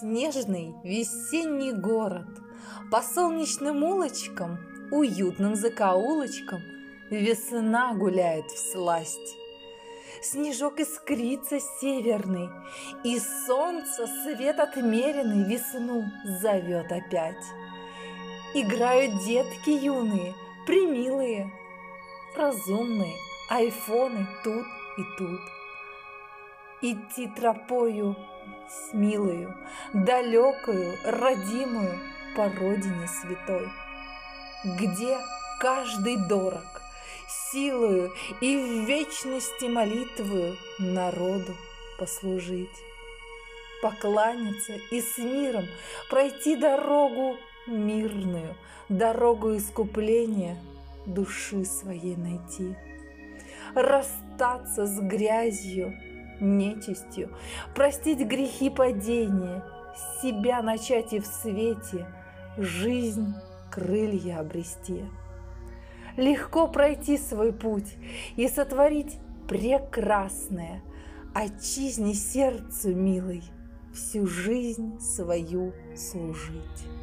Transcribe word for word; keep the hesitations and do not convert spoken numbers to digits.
Снежный весенний город, по солнечным улочкам, уютным закоулочкам весна гуляет всласть. Снежок искрится северный, и солнце свет отмеренный весну зовет опять. Играют детки юные, примилые, разумные, айфоны тут и тут. Идти тропою с милою, далекую, родимую по родине святой, где каждый дорог силою и в вечности молитвою народу послужить, покланяться и с миром пройти дорогу мирную, дорогу искупления души своей найти, расстаться с грязью, нечистью, простить грехи падения, себя начать и в свете, жизнь крылья обрести. Легко пройти свой путь и сотворить прекрасное, отчизне сердцу милой всю жизнь свою служить.